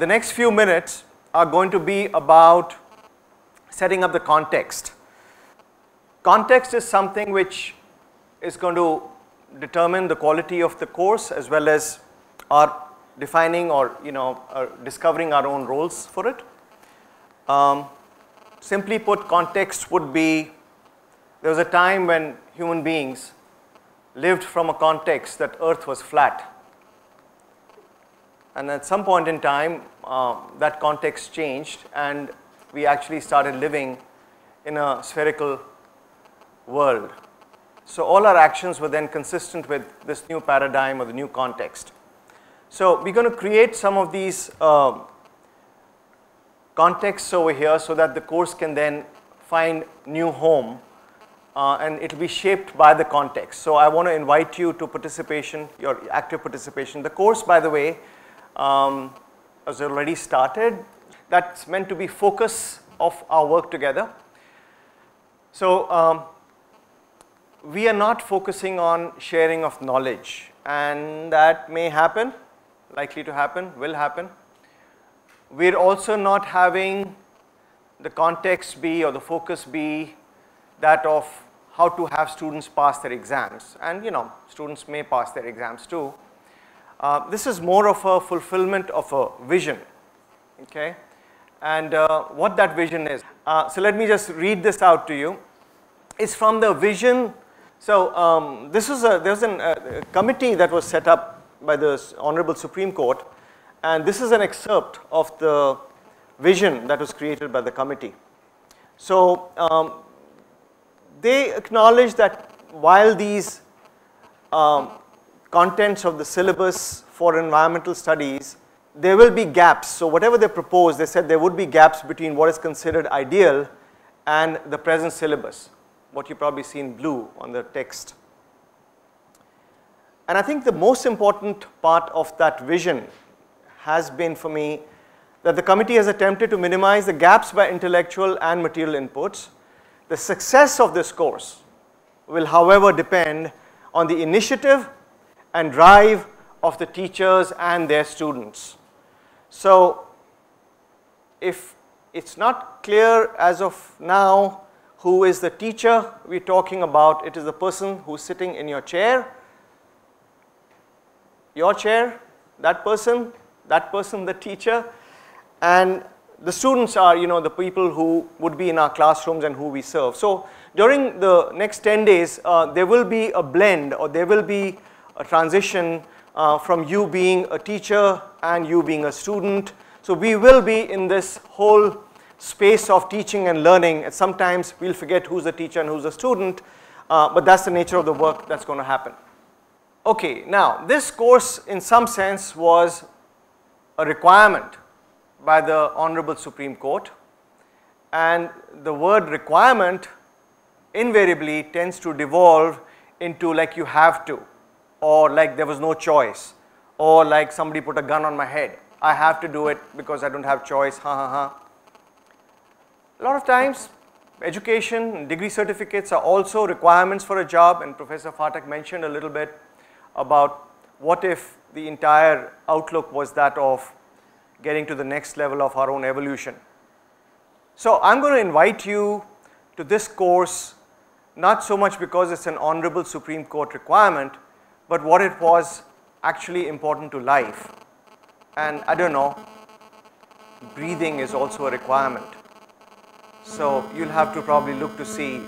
The next few minutes are going to be about setting up the context. Context is something which is going to determine the quality of the course as well as our defining or discovering our own roles for it. Simply put, context would be, there was a time when human beings lived from a context that Earth was flat, and at some point in time that context changed and we actually started living in a spherical world. So all our actions were then consistent with this new paradigm or the new context. So we're going to create some of these contexts over here so that the course can then find new home and it will be shaped by the context. So I want to invite you to participation, your active participation. The course, by the way, has already started. That's meant to be focus of our work together. So we are not focusing on sharing of knowledge, and that may happen, likely to happen, will happen. We are also not having the context be or the focus be that of how to have students pass their exams, and students may pass their exams too. This is more of a fulfillment of a vision, okay, and what that vision is. So let me just read this out to you. It's from the vision. So this is there's a committee that was set up by the Honorable Supreme Court, and this is an excerpt of the vision that was created by the committee. So they acknowledge that while these contents of the syllabus for environmental studies, there will be gaps. So whatever they proposed, they said there would be gaps between what is considered ideal and the present syllabus, what you probably see in blue on the text. And I think the most important part of that vision has been for me that the committee has attempted to minimize the gaps by intellectual and material inputs. The success of this course will, however, depend on the initiative and drive of the teachers and their students. So if it's not clear as of now who is the teacher we're talking about, it is the person who's sitting in your chair, that person the teacher, and the students are the people who would be in our classrooms and who we serve. So during the next 10 days there will be a blend, or there will be a transition from you being a teacher and you being a student. So we will be in this whole space of teaching and learning, and sometimes we'll forget who's the teacher and who's the student, but that's the nature of the work that's going to happen. Okay, now this course in some sense was a requirement by the Honorable Supreme Court, and the word requirement invariably tends to devolve into like you have to, or like there was no choice, or like somebody put a gun on my head, I have to do it because I don't have choice, ha ha ha. A lot of times education and degree certificates are also requirements for a job, and Professor Fartek mentioned a little bit about what if the entire outlook was that of getting to the next level of our own evolution. So I am going to invite you to this course not so much because it's an Honorable Supreme Court requirement, but what it was actually important to life. And I don't know, breathing is also a requirement. So you'll have to probably look to see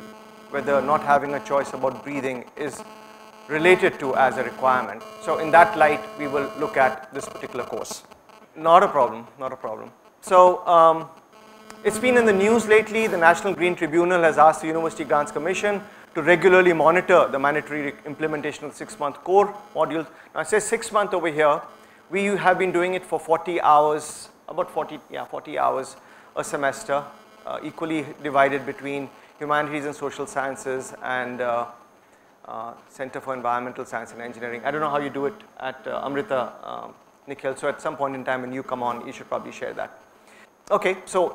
whether not having a choice about breathing is related to as a requirement. So in that light, we will look at this particular course. Not a problem, not a problem. So it's been in the news lately. The National Green Tribunal has asked the University Grants Commission to regularly monitor the mandatory implementation of 6-month core modules. Now it says 6 months over here. We have been doing it for 40 hours, about 40 hours a semester, equally divided between humanities and social sciences and Center for Environmental Science and Engineering. I don't know how you do it at Amrita, Nikhil, so at some point in time when you come on, you should probably share that. Okay, so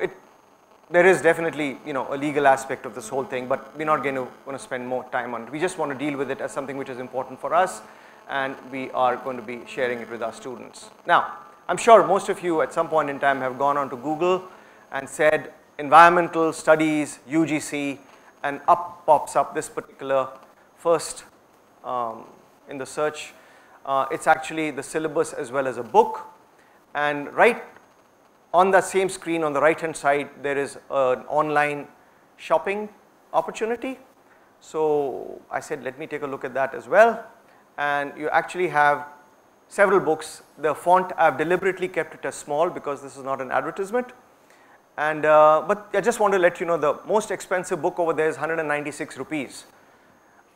there is definitely a legal aspect of this whole thing, but we're not going to want to spend more time on it. We just want to deal with it as something which is important for us, and we are going to be sharing it with our students. Now I'm sure most of you at some point in time have gone on to Google and said environmental studies, UGC, and up pops up this particular first in the search. It's actually the syllabus as well as a book, and right on that same screen on the right hand side there is an online shopping opportunity. So I said let me take a look at that as well, and you actually have several books. The font I have deliberately kept it as small because this is not an advertisement, and but I just want to let you know the most expensive book over there is 196 rupees.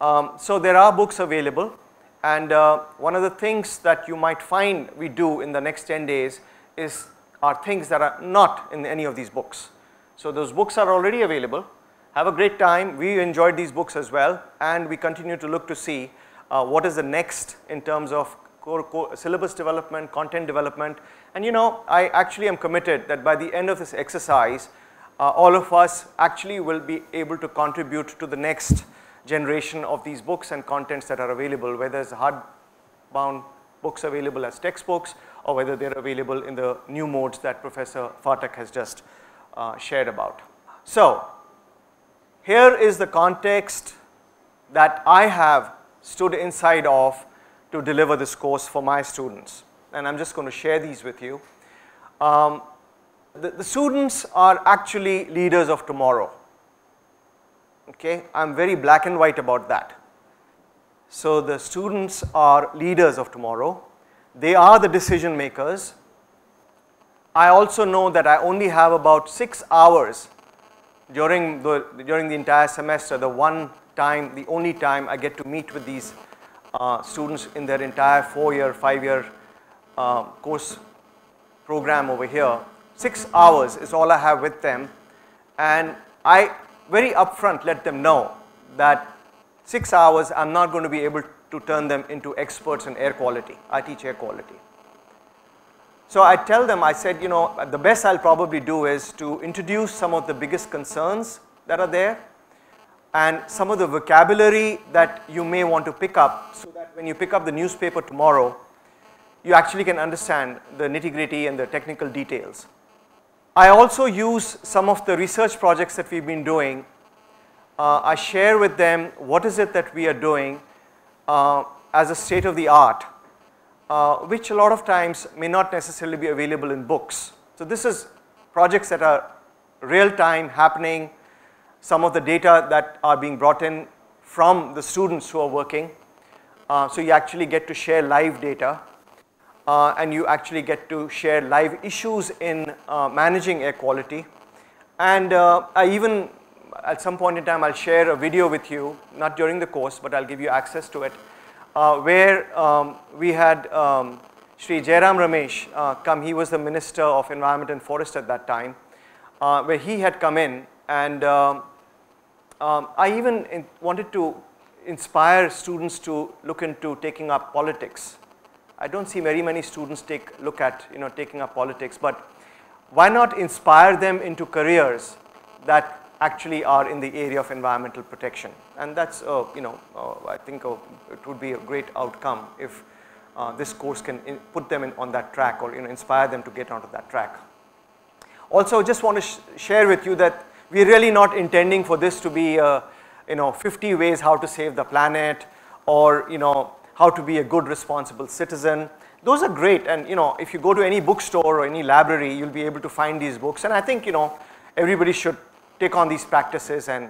So there are books available, and one of the things that you might find we do in the next 10 days are things that are not in any of these books. So those books are already available. Have a great time. We enjoyed these books as well, and we continue to look to see what is the next in terms of syllabus development, content development. And you know, I actually am committed that by the end of this exercise, all of us actually will be able to contribute to the next generation of these books and contents that are available, whether it's hardbound books available as textbooks or whether they're available in the new modes that Professor Fartek has just shared about. So here is the context that I have stood inside of to deliver this course for my students, and I am just going to share these with you. The students are actually leaders of tomorrow, okay. I am very black and white about that. So the students are leaders of tomorrow, they are the decision makers. I also know that I only have about 6 hours during the entire semester, the only time I get to meet with these students in their entire 4-year, 5-year course program over here. 6 hours is all I have with them, and I very upfront let them know that 6 hours I am not going to be able to turn them into experts in air quality. I teach air quality. So I tell them, I said, you know, the best I will probably do is to introduce some of the biggest concerns that are there and some of the vocabulary that you may want to pick up, so that when you pick up the newspaper tomorrow, you actually can understand the nitty-gritty and the technical details. I also use some of the research projects that we have been doing. I share with them what is it that we are doing as a state of the art, which a lot of times may not necessarily be available in books. So this is projects that are real time happening, some of the data that are being brought in from the students who are working. So you actually get to share live data, and you actually get to share live issues in managing air quality. And I even at some point in time I will share a video with you, not during the course but I will give you access to it, where we had Shri Jairam Ramesh come. He was the Minister of Environment and Forest at that time, where he had come in, and I even wanted to inspire students to look into taking up politics. I don't see very many students taking up politics, but why not inspire them into careers that actually are in the area of environmental protection? And that's I think it would be a great outcome if this course can put them on that track, or inspire them to get onto that track. Also, just want to share with you that we are really not intending for this to be 50 ways how to save the planet, or how to be a good responsible citizen. Those are great, and if you go to any bookstore or any library you will be able to find these books, and I think everybody should take on these practices and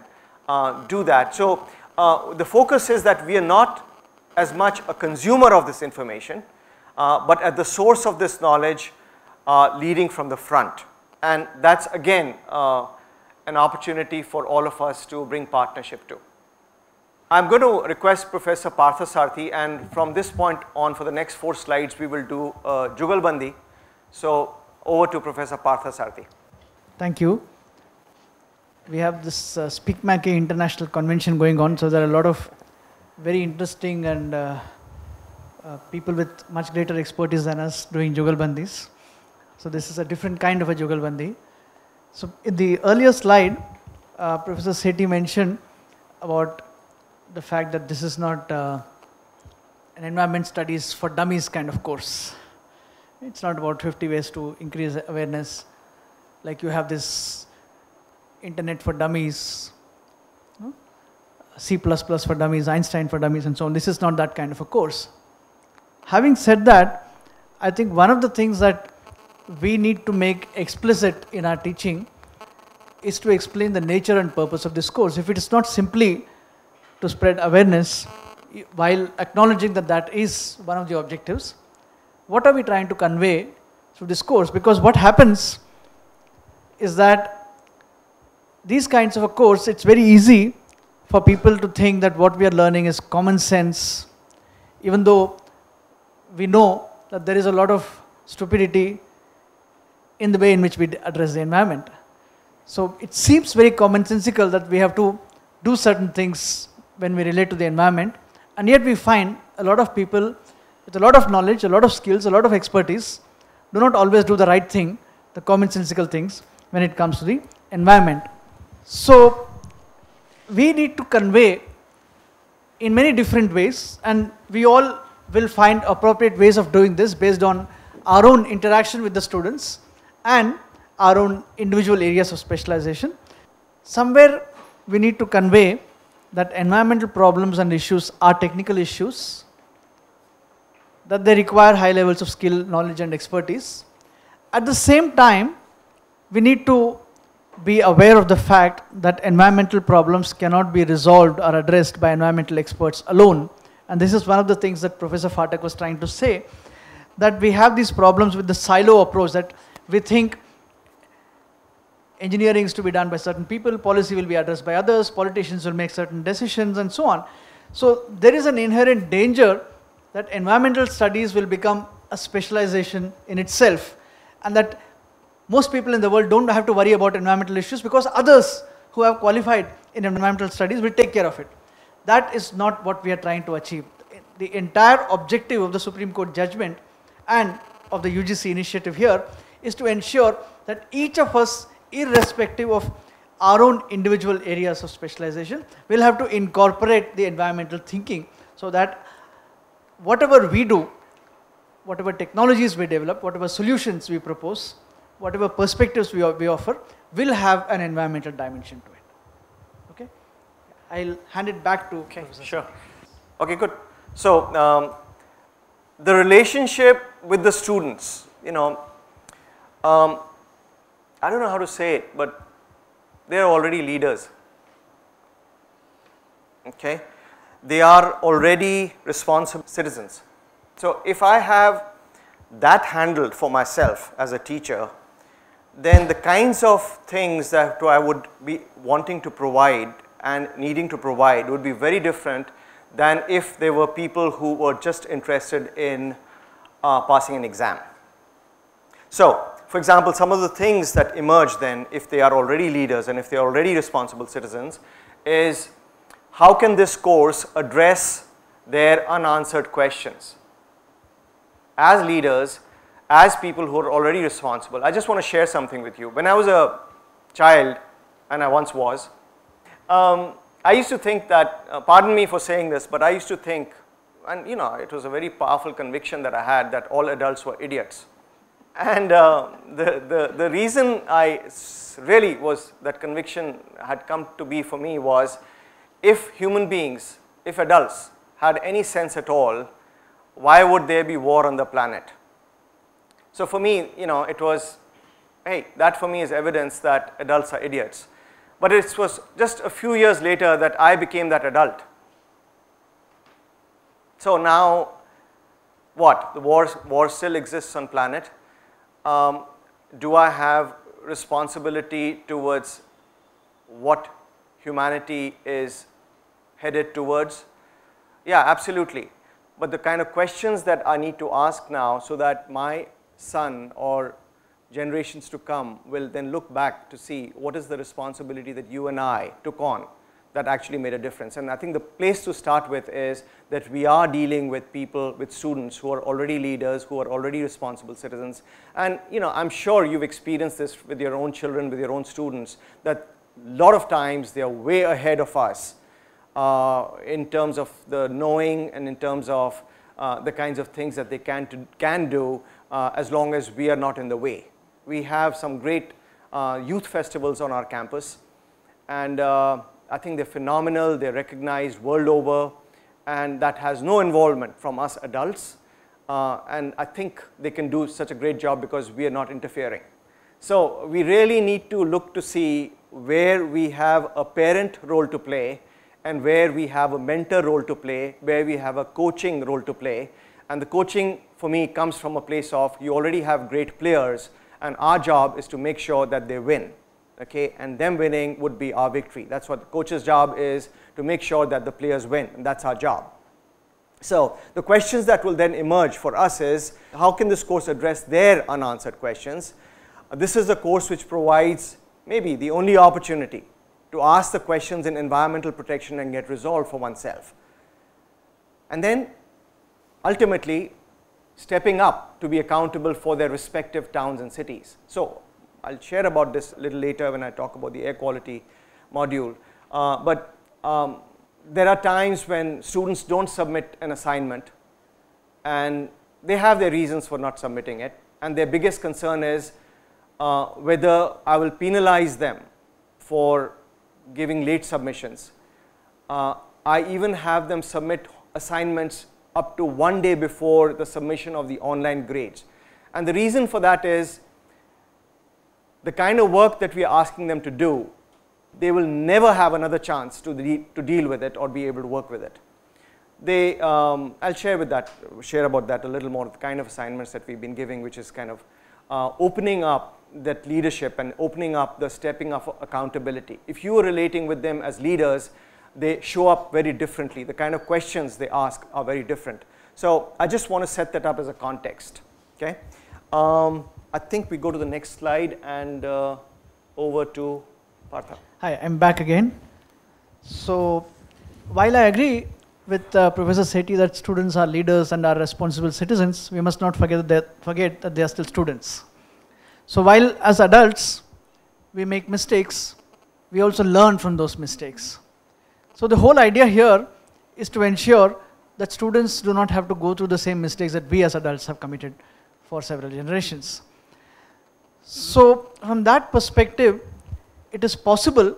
do that. So the focus is that we are not as much a consumer of this information, but at the source of this knowledge, leading from the front, and that's again an opportunity for all of us to bring partnership to. I am going to request Professor Parthasarathy, and from this point on for the next 4 slides we will do Jugalbandi. So over to Professor Parthasarathy. Thank you. We have this SpeakMake International Convention going on, so there are a lot of very interesting and people with much greater expertise than us doing Jugalbandis. So this is a different kind of a Jugalbandi. So in the earlier slide, Professor Sethi mentioned about the fact that this is not an environment studies for dummies kind of course. It's not about 50 ways to increase awareness. Like you have this Internet for Dummies, C++ for Dummies, Einstein for Dummies, and so on. This is not that kind of a course. Having said that, I think one of the things that we need to make explicit in our teaching is to explain the nature and purpose of this course. If it is not simply to spread awareness, while acknowledging that that is one of the objectives, what are we trying to convey through this course? Because what happens is that these kinds of a course, it's very easy for people to think that what we are learning is common sense, even though we know that there is a lot of stupidity in the way in which we address the environment. So it seems very commonsensical that we have to do certain things when we relate to the environment, and yet we find a lot of people with a lot of knowledge, a lot of skills, a lot of expertise do not always do the right thing, the commonsensical things when it comes to the environment. So we need to convey in many different ways, and we all will find appropriate ways of doing this based on our own interaction with the students and our own individual areas of specialization. Somewhere we need to convey that environmental problems and issues are technical issues, that they require high levels of skill, knowledge and expertise. At the same time, we need to be aware of the fact that environmental problems cannot be resolved or addressed by environmental experts alone. And this is one of the things that Professor Fartek was trying to say, that we have these problems with the silo approach, that we think engineering is to be done by certain people, policy will be addressed by others, politicians will make certain decisions and so on. So there is an inherent danger that environmental studies will become a specialization in itself, and that most people in the world don't have to worry about environmental issues because others who have qualified in environmental studies will take care of it. That is not what we are trying to achieve. The entire objective of the Supreme Court judgment and of the UGC initiative here is to ensure that each of us, irrespective of our own individual areas of specialization, will have to incorporate the environmental thinking so that whatever we do, whatever technologies we develop, whatever solutions we propose, whatever perspectives we offer, will have an environmental dimension to it. I'll hand it back to Professor. Sure. Okay, good. So, the relationship with the students, I don't know how to say it, but they are already leaders. Okay, they are already responsible citizens. So, if I have that handled for myself as a teacher, then the kinds of things that I would be wanting to provide and needing to provide would be very different than if they were people who were just interested in passing an exam. So, for example, some of the things that emerge then if they are already leaders and if they are already responsible citizens is how can this course address their unanswered questions? As leaders, as people who are already responsible, I just want to share something with you. When I was a child, and I once was, I used to think that, pardon me for saying this, but I used to think, and you know, it was a very powerful conviction that I had, that all adults were idiots. And the reason I really was, that conviction had come to be for me was, if human beings, if adults had any sense at all, why would there be war on the planet? So for me, you know, it was, hey, that for me is evidence that adults are idiots. But it was just a few years later that I became that adult. So now what? The war still exists on planet. Do I have responsibility towards what humanity is headed towards? Yeah, absolutely. But the kind of questions that I need to ask now so that my son or generations to come will then look back to see what is the responsibility that you and I took on that actually made a difference. And I think the place to start with is that we are dealing with people, with students who are already leaders, who are already responsible citizens. And you know, I'm sure you've experienced this with your own children, with your own students, that a lot of times they are way ahead of us in terms of the knowing and in terms of the kinds of things that they can do as long as we are not in the way. We have some great youth festivals on our campus, and I think they're phenomenal, they're recognized world over, and that has no involvement from us adults. And I think they can do such a great job because we are not interfering. So we really need to look to see where we have a parent role to play, and where we have a mentor role to play, where we have a coaching role to play. And the coaching for me comes from a place of you already have great players, and our job is to make sure that they win, okay? And them winning would be our victory. That's what the coach's job is, to make sure that the players win, and that's our job. So the questions that will then emerge for us is, how can this course address their unanswered questions? This is a course which provides maybe the only opportunity to ask the questions in environmental protection and get resolved for oneself. And then ultimately stepping up to be accountable for their respective towns and cities. So I'll share about this a little later when I talk about the air quality module. But there are times when students don't submit an assignment, and they have their reasons for not submitting it, and their biggest concern is whether I will penalize them for giving late submissions. I even have them submit assignments up to 1 day before the submission of the online grades. And the reason for that is the kind of work that we are asking them to do, they will never have another chance to deal with it or be able to work with it. They, I'll share about that a little more, the kind of assignments that we've been giving, which is kind of opening up that leadership and opening up the stepping up accountability. If you are relating with them as leaders, they show up very differently. The kind of questions they ask are very different. So I just want to set that up as a context. Okay, I think we go to the next slide, and over to Partha. Hi, I'm back again. So while I agree with Professor Sethi that students are leaders and are responsible citizens, we must not forget that they are still students. So while as adults we make mistakes, we also learn from those mistakes. So the whole idea here is to ensure that students do not have to go through the same mistakes that we as adults have committed for several generations. So from that perspective, it is possible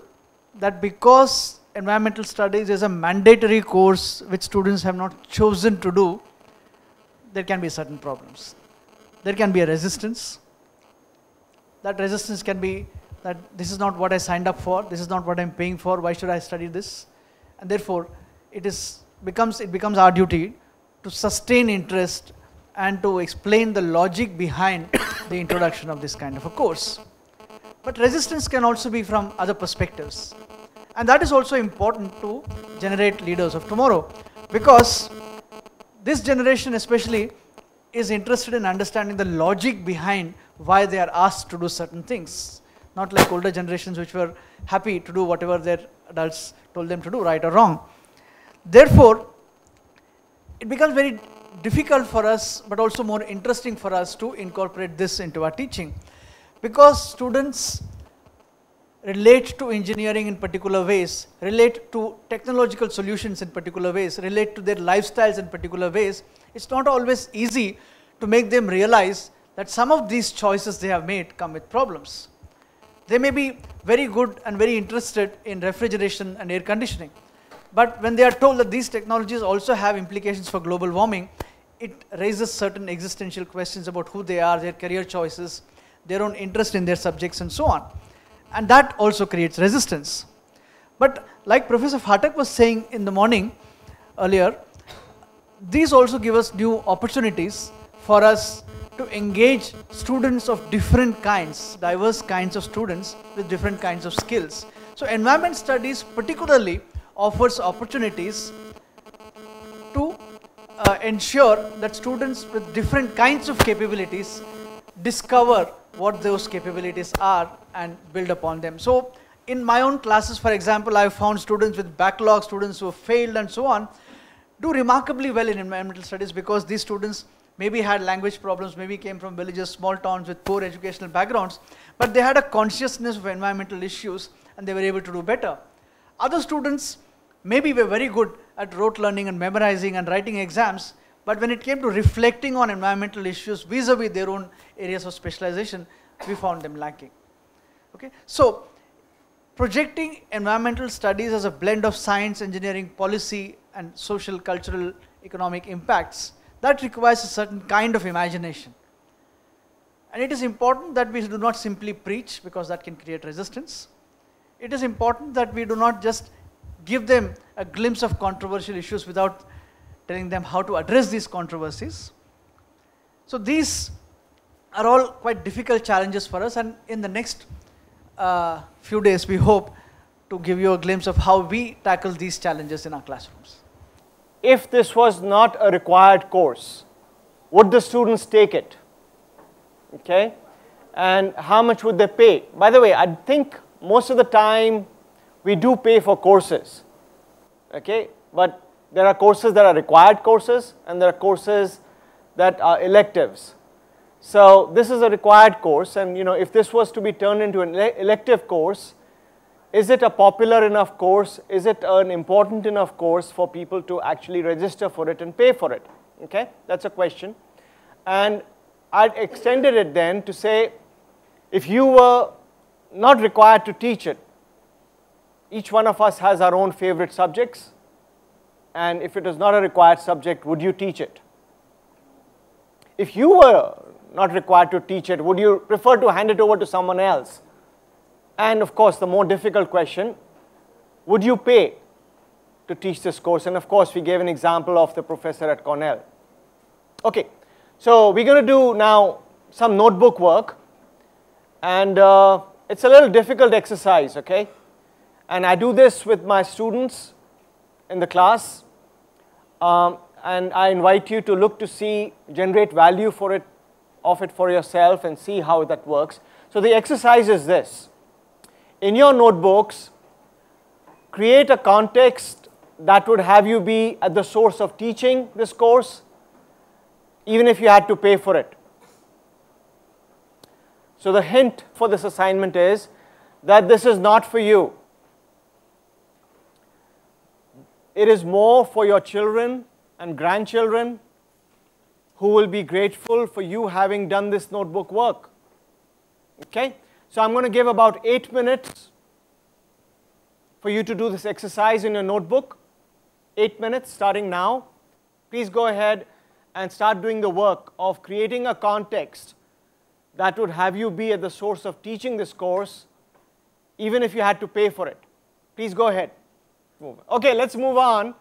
that because environmental studies is a mandatory course which students have not chosen to do, there can be certain problems. There can be a resistance. That resistance can be that this is not what I signed up for, this is not what I'm paying for, why should I study this? And therefore, it becomes our duty to sustain interest and to explain the logic behind the introduction of this kind of a course. But resistance can also be from other perspectives. And that is also important to generate leaders of tomorrow, because this generation especially is interested in understanding the logic behind why they are asked to do certain things. Not like older generations which were happy to do whatever their adults told them to do, right or wrong. Therefore, it becomes very difficult for us, but also more interesting for us to incorporate this into our teaching. Because students relate to engineering in particular ways, relate to technological solutions in particular ways, relate to their lifestyles in particular ways, it's not always easy to make them realize that some of these choices they have made come with problems. They may be very good and very interested in refrigeration and air conditioning, but when they are told that these technologies also have implications for global warming, it raises certain existential questions about who they are, their career choices, their own interest in their subjects, and so on. And that also creates resistance. But like Professor Hartak was saying in the morning earlier, these also give us new opportunities for us to engage students of different kinds, diverse kinds of students with different kinds of skills. So environment studies particularly offers opportunities to ensure that students with different kinds of capabilities discover what those capabilities are and build upon them. So in my own classes, for example, I found students with backlogs, students who have failed and so on, do remarkably well in environmental studies, because these students maybe had language problems, maybe came from villages, small towns with poor educational backgrounds, but they had a consciousness of environmental issues and they were able to do better. Other students maybe were very good at rote learning and memorizing and writing exams, But when it came to reflecting on environmental issues vis-a-vis their own areas of specialization, we found them lacking. Okay? So, projecting environmental studies as a blend of science, engineering, policy, and social, cultural, economic impacts, that requires a certain kind of imagination. And it is important that we do not simply preach, because that can create resistance. It is important that we do not just give them a glimpse of controversial issues without telling them how to address these controversies. So these are all quite difficult challenges for us, and in the next few days we hope to give you a glimpse of how we tackle these challenges in our classrooms. If this was not a required course, would the students take it? Okay, and how much would they pay? By the way, I think most of the time we do pay for courses, okay, but there are courses that are required courses and there are courses that are electives. So this is a required course, and you know, if this was to be turned into an elective course, is it a popular enough course? Is it an important enough course for people to actually register for it and pay for it? Okay, that's a question. And I extended it then to say, if you were not required to teach it, each one of us has our own favorite subjects, and if it is not a required subject, would you teach it? If you were not required to teach it, would you prefer to hand it over to someone else? And of course, the more difficult question, would you pay to teach this course? And of course, we gave an example of the professor at Cornell. Okay, so we're going to do now some notebook work, and it's a little difficult exercise, okay? And I do this with my students in the class, and I invite you to look to see, generate value of it for yourself and see how that works. So the exercise is this. In your notebooks, create a context that would have you be at the source of teaching this course, even if you had to pay for it. So the hint for this assignment is that this is not for you. It is more for your children and grandchildren, who will be grateful for you having done this notebook work. Okay? So I'm going to give about 8 minutes for you to do this exercise in your notebook. 8 minutes starting now. Please go ahead and start doing the work of creating a context that would have you be at the source of teaching this course, even if you had to pay for it. Please go ahead. Okay, let's move on.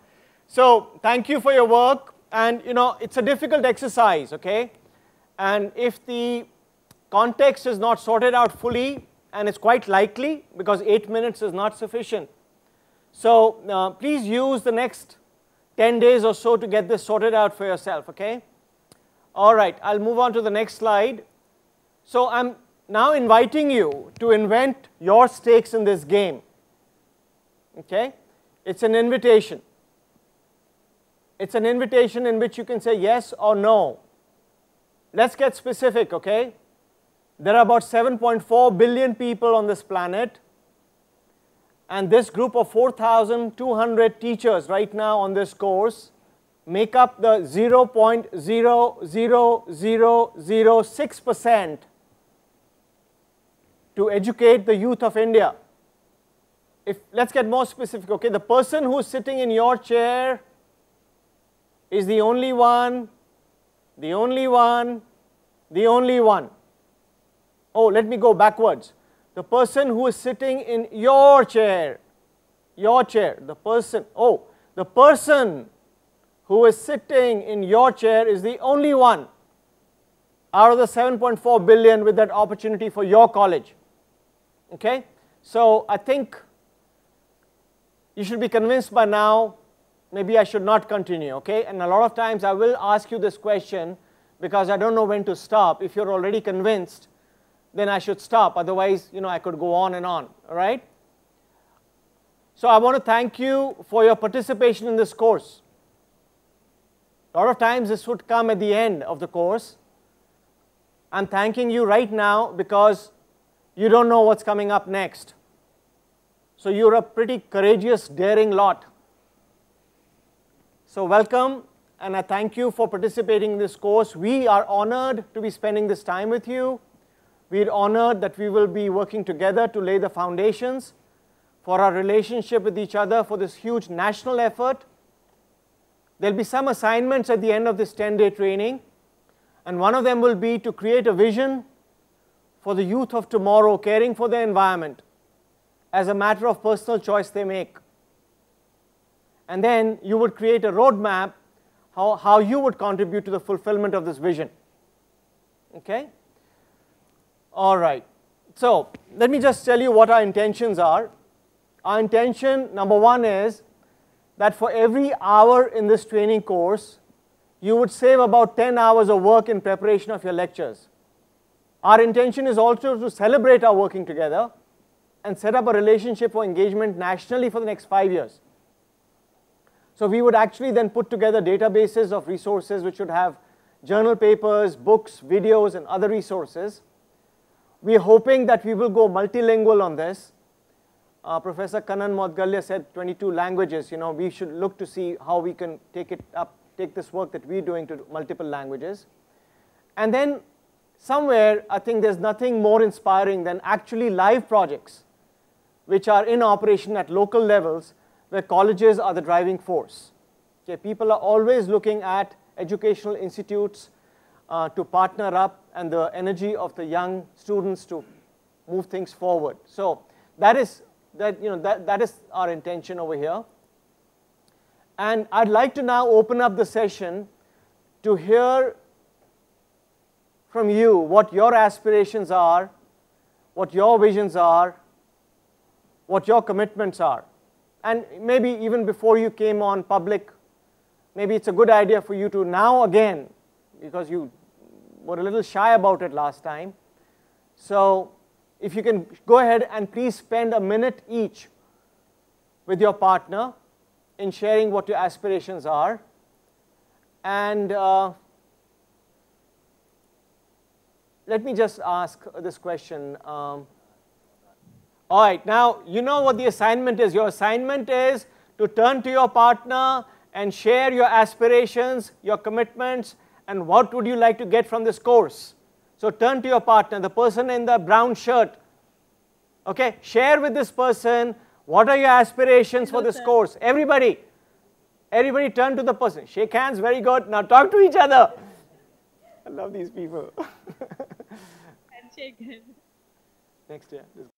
So thank you for your work, and you know, it's a difficult exercise, okay? And if the context is not sorted out fully, and it's quite likely because 8 minutes is not sufficient. So please use the next 10 days or so to get this sorted out for yourself, okay? All right, I'll move on to the next slide. So I'm now inviting you to invent your stakes in this game, okay? It's an invitation. It's an invitation in which you can say yes or no. Let's get specific, okay? There are about 7.4 billion people on this planet, and this group of 4,200 teachers right now on this course make up the 0.00006% to educate the youth of India. If, let's get more specific, okay, the person who's sitting in your chair is the only one. Oh, let me go backwards. The person who is sitting in the person who is sitting in your chair is the only one out of the 7.4 billion with that opportunity for your college, okay? So I think you should be convinced by now, maybe I should not continue, okay? And a lot of times I will ask you this question because I don't know when to stop. If you're already convinced, then I should stop. Otherwise, you know, I could go on and on, all right? So I want to thank you for your participation in this course. A lot of times this would come at the end of the course. I'm thanking you right now because you don't know what's coming up next. So you're a pretty courageous, daring lot. So welcome, and I thank you for participating in this course. We are honored to be spending this time with you. We are honored that we will be working together to lay the foundations for our relationship with each other for this huge national effort. There will be some assignments at the end of this 10-day training, and one of them will be to create a vision for the youth of tomorrow, caring for the environment as a matter of personal choice they make. And then you would create a roadmap how you would contribute to the fulfillment of this vision. Okay? All right. So let me just tell you what our intentions are. Our intention, number one, is that for every hour in this training course, you would save about 10 hours of work in preparation of your lectures. Our intention is also to celebrate our working together and set up a relationship for engagement nationally for the next 5 years. So we would actually then put together databases of resources which would have journal papers, books, videos, and other resources. We are hoping that we will go multilingual on this. Professor Kanan Modgalya said 22 languages. You know, we should look to see how we can take it up, take this work that we are doing to multiple languages. And then somewhere, I think there's nothing more inspiring than actually live projects which are in operation at local levels, where colleges are the driving force. Okay, people are always looking at educational institutes to partner up and the energy of the young students to move things forward. So that is our intention over here. And I'd like to now open up the session to hear from you what your aspirations are, what your visions are, what your commitments are. And maybe even before you came on public, maybe it's a good idea for you to now again, because you were a little shy about it last time. So if you can go ahead and please spend a minute each with your partner in sharing what your aspirations are. And let me just ask this question. All right, now you know what the assignment is. Your assignment is to turn to your partner and share your aspirations, your commitments, and what would you like to get from this course. So turn to your partner, the person in the brown shirt. Okay, share with this person what are your aspirations for this course. Everybody, everybody turn to the person. Shake hands, very good. Now talk to each other. I love these people. And shake hands. Next year. This